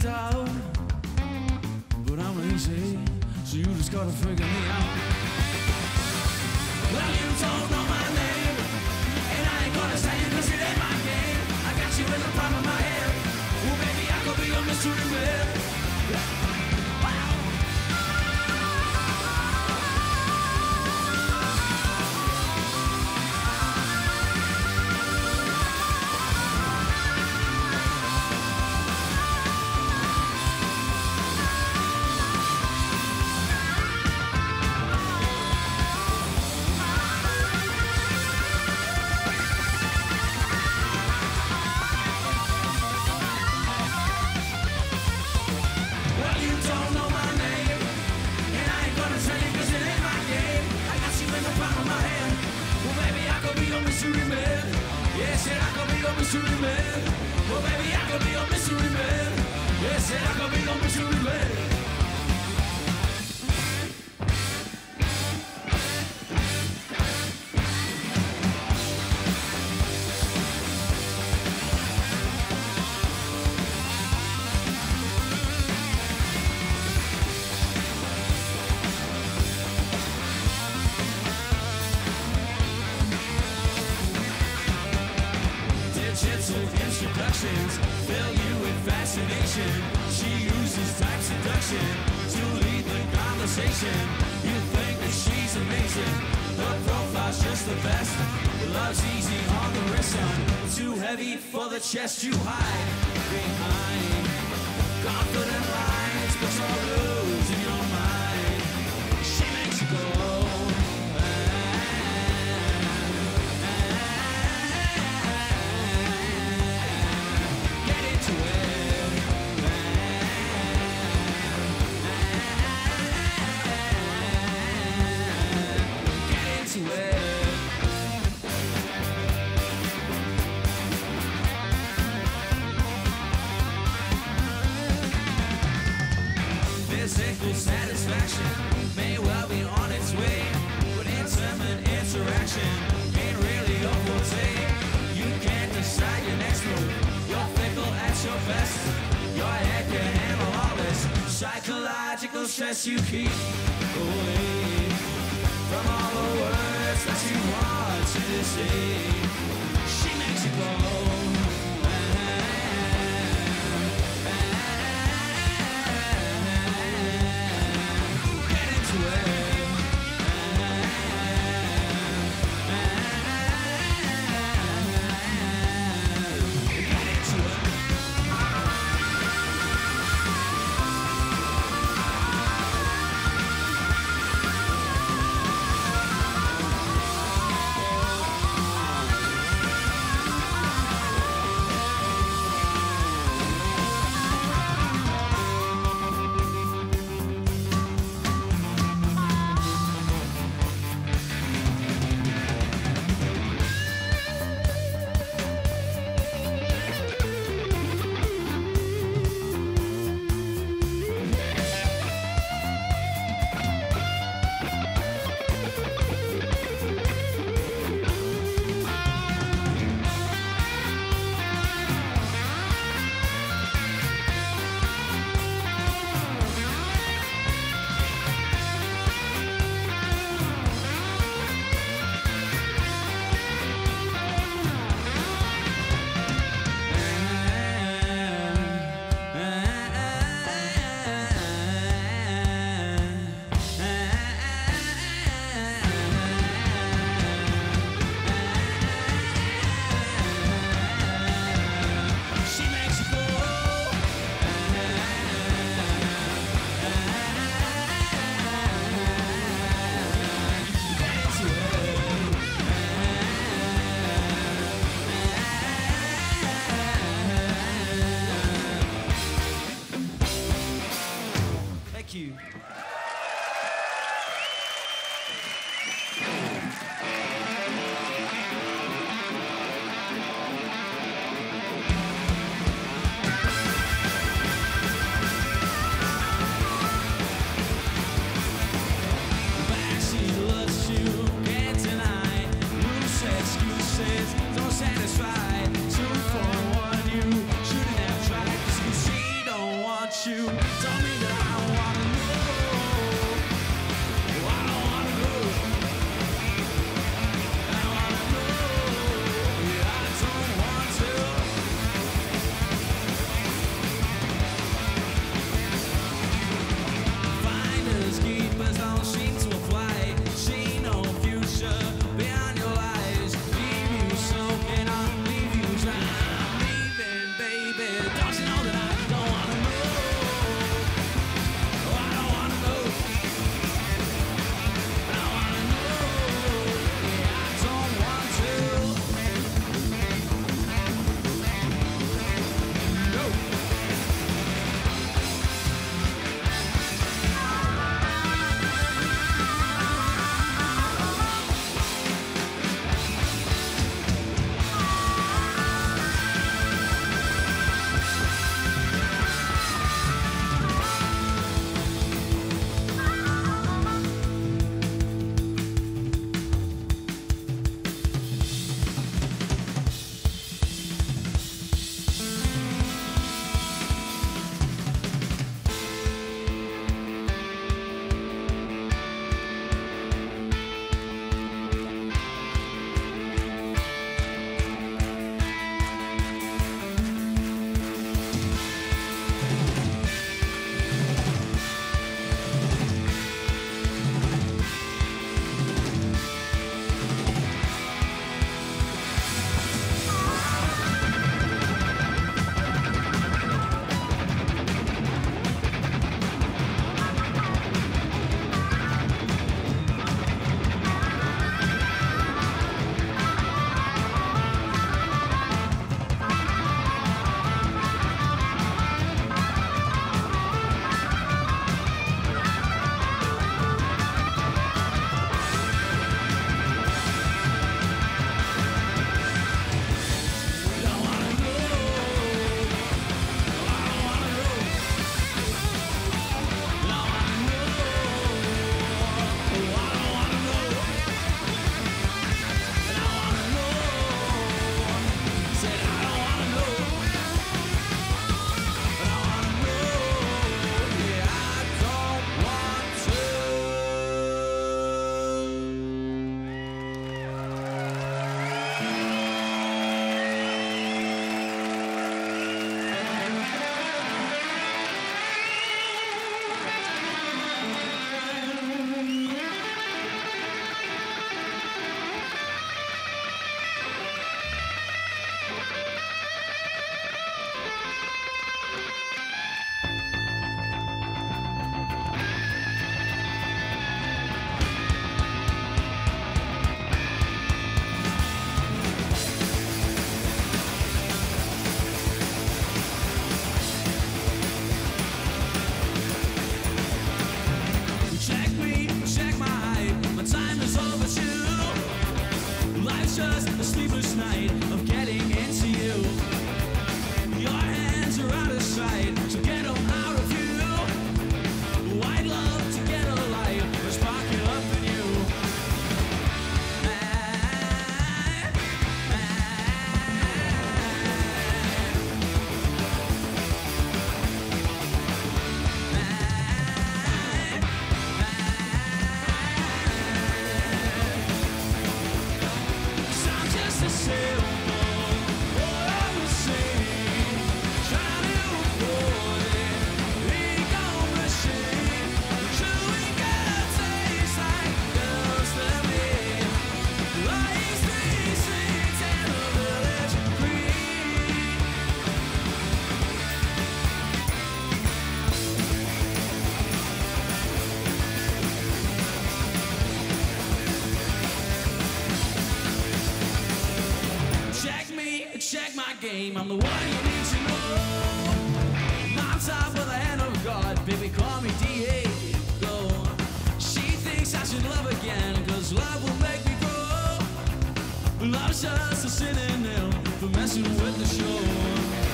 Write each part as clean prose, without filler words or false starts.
down, but I'm lazy, so you just gotta figure me out. Well, you don't know my name, and I ain't gonna say it 'cause it ain't my game. I got you in the palm of my hand. Well, baby, I could be your mystery man. Chest you hide behind confident lines, but you're losing your mind. She makes you go, get into it, get into it. Satisfaction may well be on its way, but intimate interaction ain't really your forte. You can't decide your next move, you're fickle at your best. Your head can handle all this psychological stress you keep away from all the words that you want to say. She makes you go. game. I'm the one you need to know. Mom's out with a hand of God. Baby, call me D.A. Go. She thinks I should love again, cause love will make me grow. Love's just a synonym for messing with the show.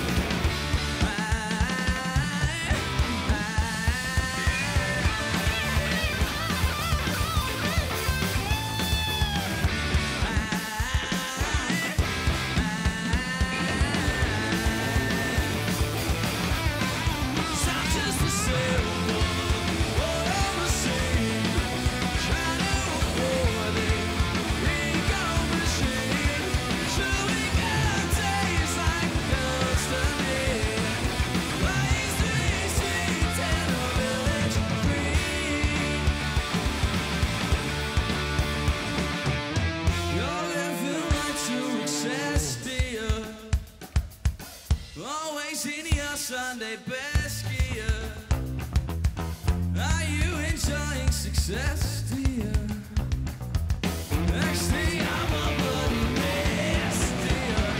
Sunday best gear. Are you enjoying success, dear? Next thing I'm a bloody mess, dear.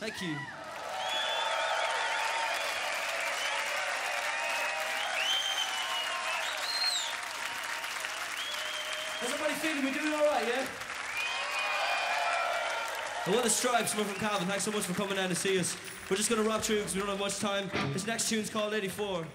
Thank you. How's everybody feeling? We're doing all right, yeah? And we're the Strypes, we're from Cavan. Thanks so much for coming down to see us. We're just going to wrap through because we don't have much time. This next tune's called 84.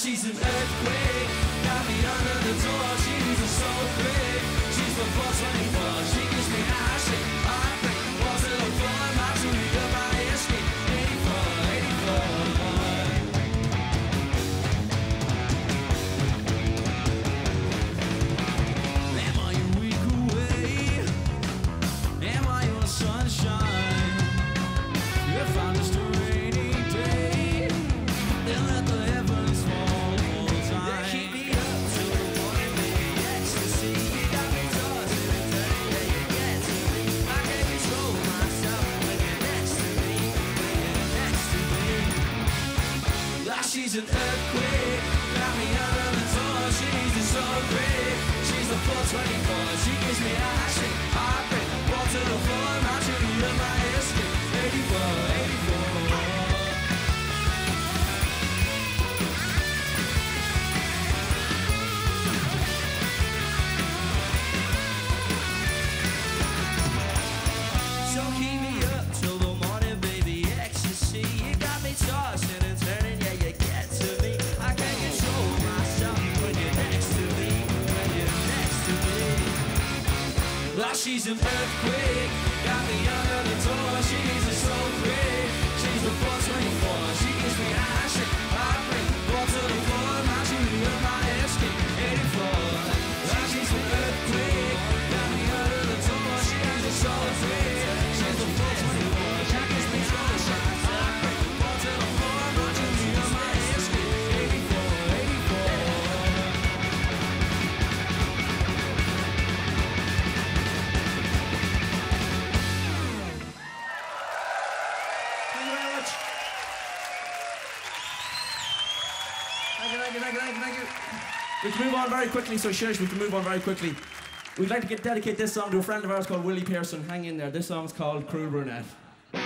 She's an earthquake, got me under the door. She's a soul freak, she's the 424. She gives me a shake, I break, fall to the floor. My Judy of my escape, 84. She's an earthquake, got me under the door. She's a soul freak, she's the 424. She gives me a shake, I break, fall to the floor. My Judy of my escape, 84. We can move on very quickly, so shush, we can move on very quickly. We'd like to dedicate this song to a friend of ours called Willie Pearson. Hang in there, this song's called Cruel Brunette. It's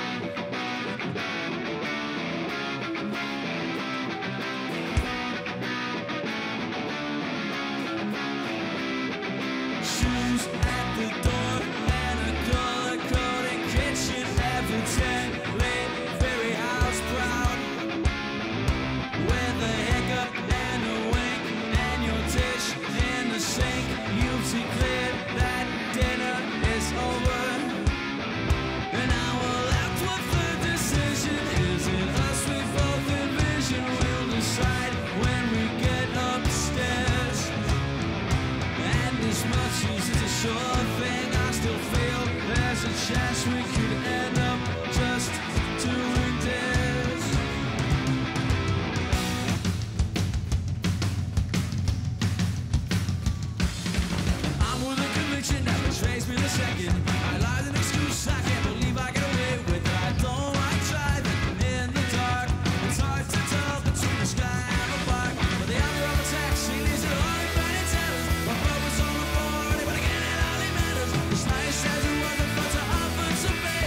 nice as it was, but to offer some.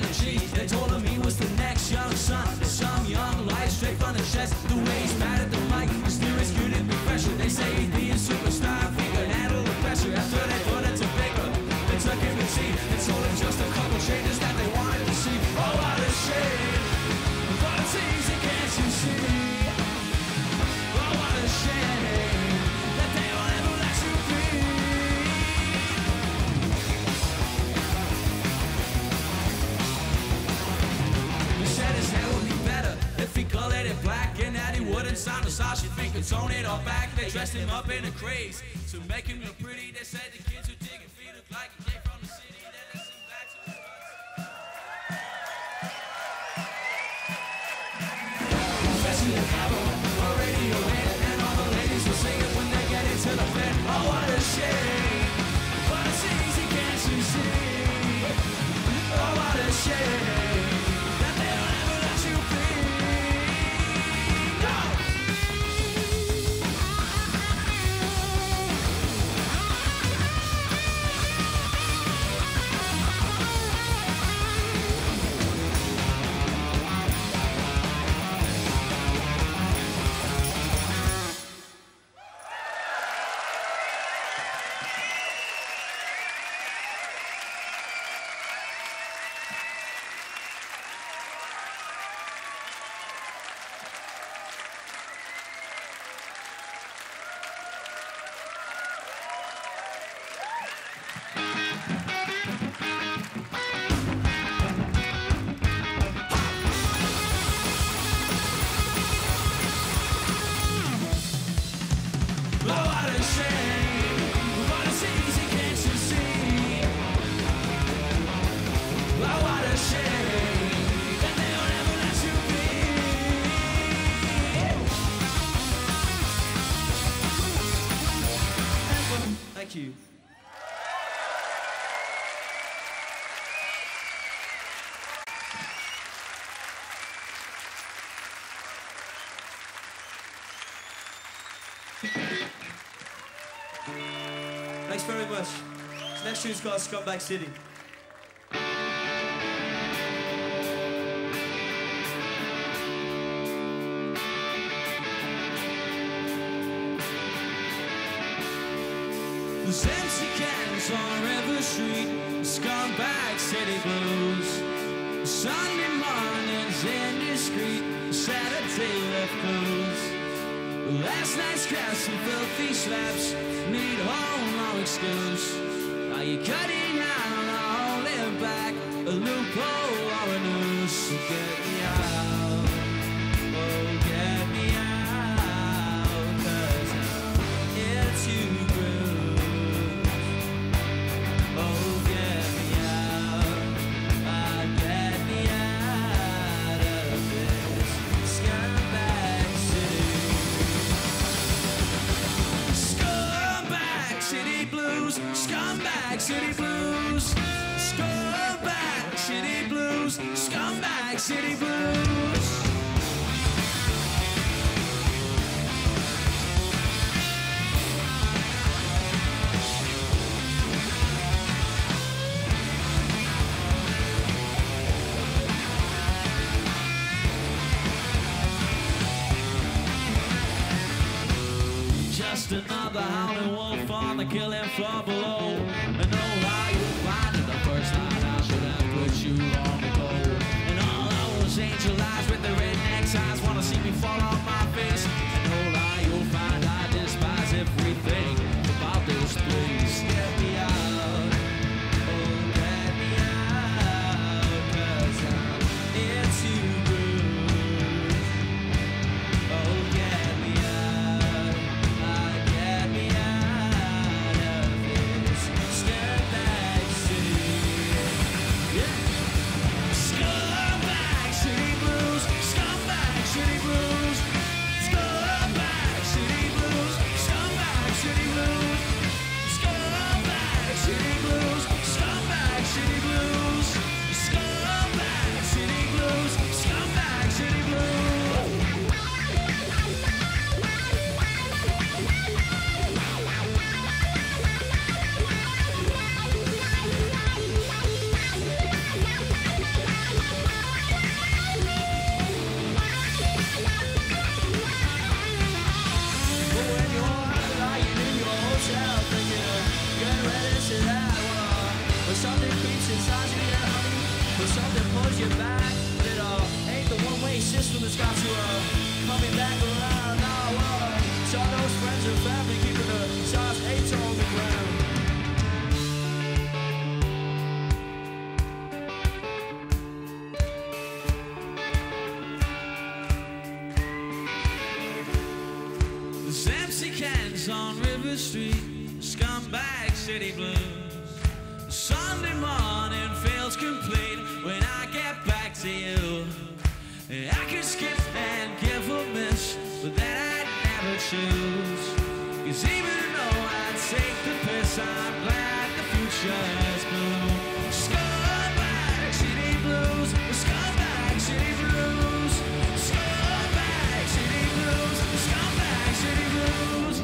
energy. They told him he was the next young son, some young light straight from the chest. The way he's mad at the mic, mysterious unit refresher. They say he's being superstar, if he could handle the pressure. After they put it to paper, they took him to tea and told him just a couple changes that they wanted to see. Oh, what a shame, but it's easy, can't you see? Oh, what a shame. He colored it black and that he wouldn't sign us out. She think it's on it all back. They dressed him up in a craze to make him look pretty. They said the kids who dig and feed look like he came from the city. They listen back to his roots. Especially in Cavan, on radio in, and all the ladies will sing it when they get into the bed. Oh, what a shame! What a easy, can't you see? Oh, what a shame! Thanks very much. This next tune's called Scumbag City. There's empty cans on every street, scumbag city blues. Sunday mornings indiscreet, Saturday left goes. Last night's crash and filthy slaps need home, no excuse. Are you cutting out or holding back? A loophole or a noose? So get me out, oh get me out, 'cause I'm here to groove. Oh get me out, oh get me out of this scumbag city. Scumbag city blues, scumbag city blues, scumbag city blues. Just another howling wolf on the killing floor below. I know how you blinded the first night I should have put you long ago. And all those angel eyes with the redneck's eyes wanna see me fall off my face. I know how you'll find I despise everything about this place. Get me out, oh get me out, 'cause I'm here to groove. Oh get me out. Scumbag City. Yeah. coming back. It ain't the one-way system that's got you coming back around. Now saw those friends and family keeping the size 8 on the ground. There's empty cans on River Street, Scumbag City blues. Sunday morning feels complete when I get back to you. I could skip and give a miss, but that I'd never choose. 'Cause even though I'd take the piss, I'm glad the future has blue. Scumbag City blues, Scumbag City blues, Scumbag City blues, Scumbag City blues,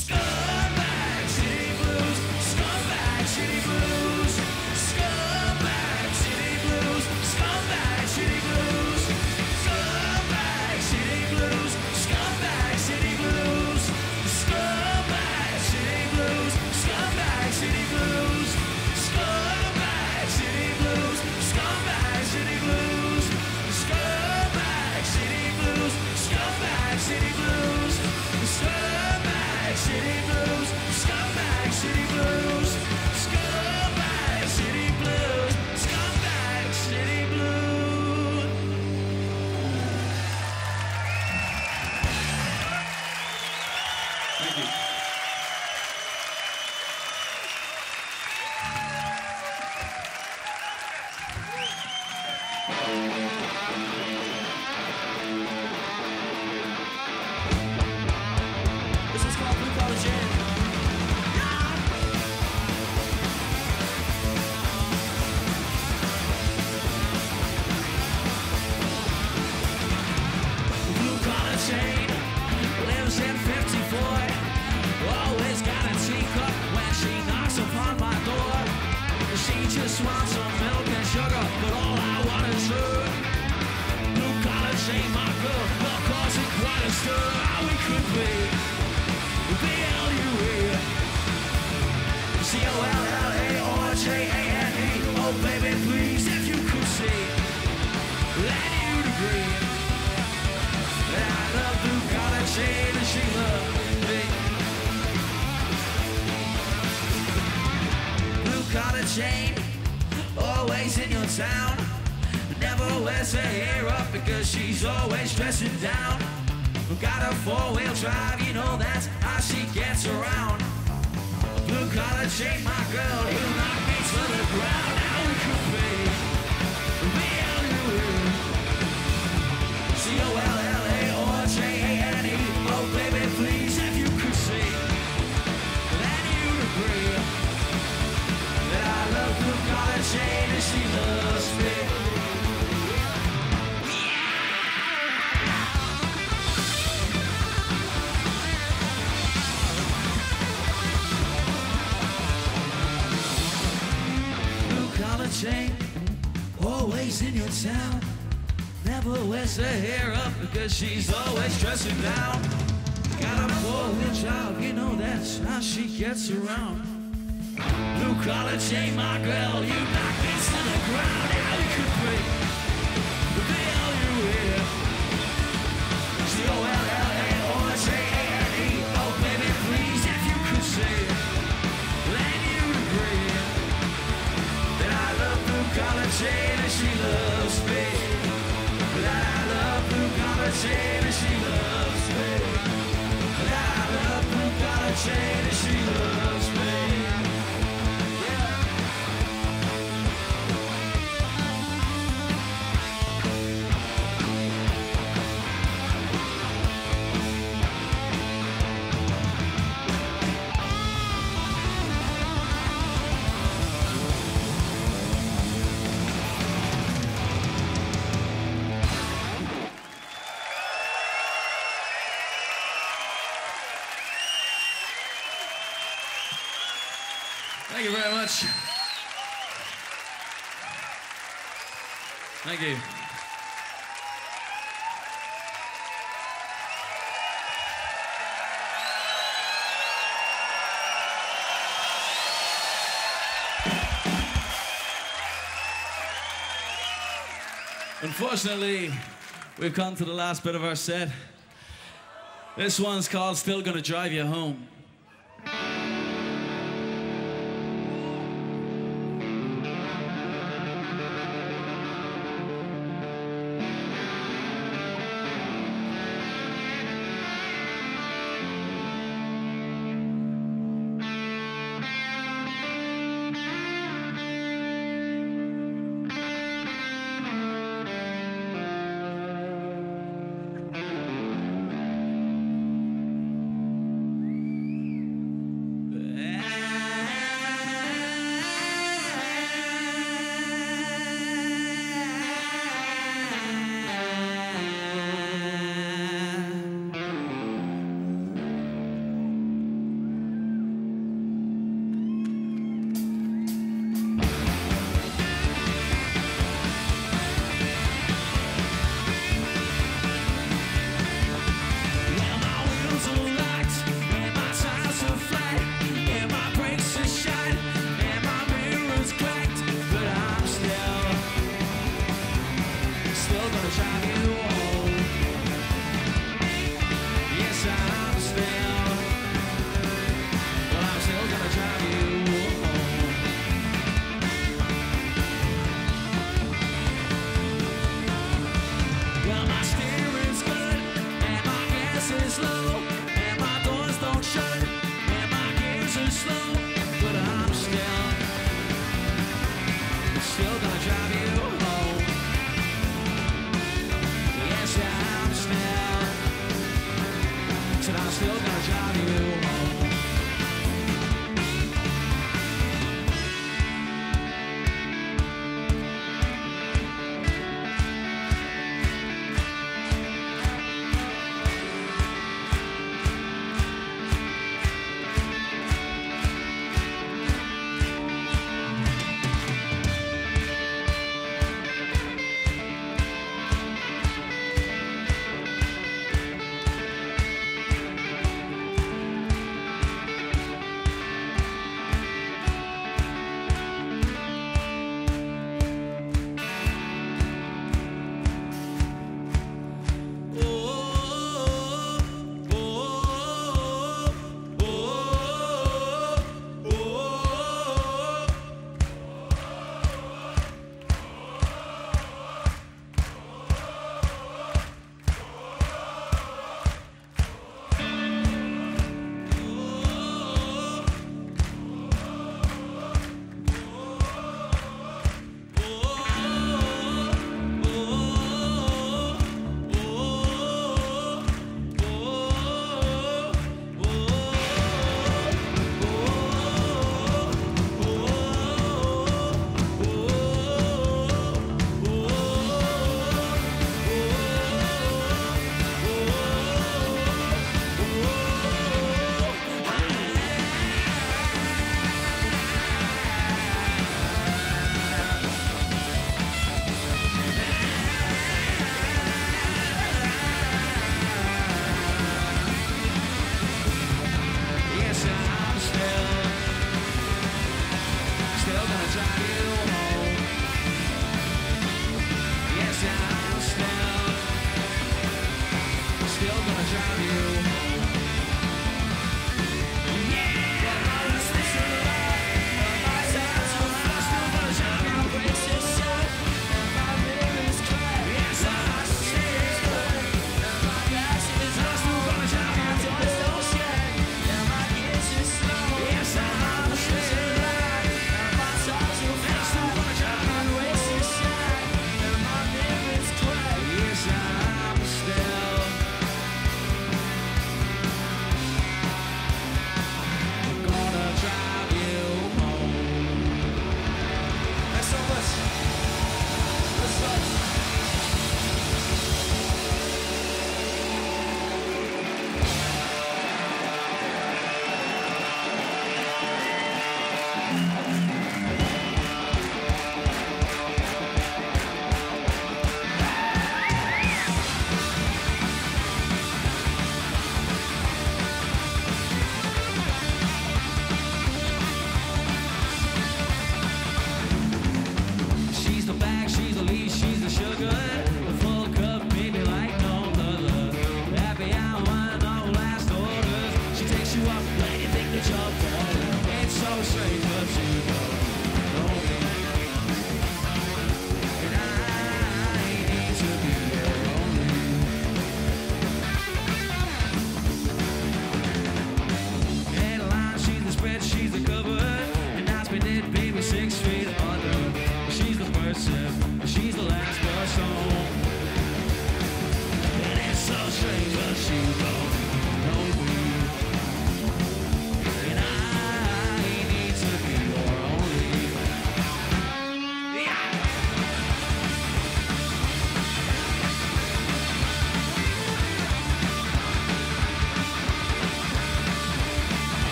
Scumbag City blues, Scumbag City blues, Scumbag City blues, Scumbag City blues, Scumbag City blues, Scumbag City blues, Scumbag City blues, Scumbag City blues, Scumbag City blues, Scumbag City blues, Scumbag City blues, Scumbag City blues, Scumbag City blues, Scumbag City blues, Scumbag City blues, Scumbag City blues. Thank you. This is called Blue Collar Jane. Blue Collar Jane lives in 54. Always got a teacup when she knocks upon my door. She just wants some milk and sugar, but all I want is her. Blue Collar Jane, my girl, will cause it quite a stir. How we could be B-L-U-E C-O-L-L-A or J-A-N-E. Oh baby please, if you could see that you'd agree that I love Blue Collar Jane and she loved me. Blue Collar Jane, always in your town, never wears her hair up because she's always dressing down. Got a four-wheel drive, you know that's how she gets around. Blue Collar Jane, my girl, you knock me to the ground. How we could be B-L-U-E C-O-L-L-A or J-A-N-E. Oh baby please, if you could see that you'd agree that I love Blue Collar Jane and she loves me. Jane, always in your town, never wears her hair up because she's always dressing down. Got a four-wheel drive, you know that's how she gets around. Blue Collar Jane, my girl, you knock me to the ground. How we could be B-L-U-E C-O-L-L-A or J-A-N-E. Oh baby please, if you could see then you'd agree that I love Blue Collar Jane and she loves me. That I love Blue Collar Jane and she loves me. That I love Blue Collar Jane and she loves me. Thank you very much. Thank you. Unfortunately, we've come to the last bit of our set. This one's called Still Gonna Drive You Home. Still gonna drive you home.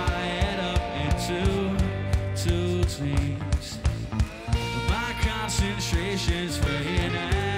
my head up into two teams. My concentration's fading out.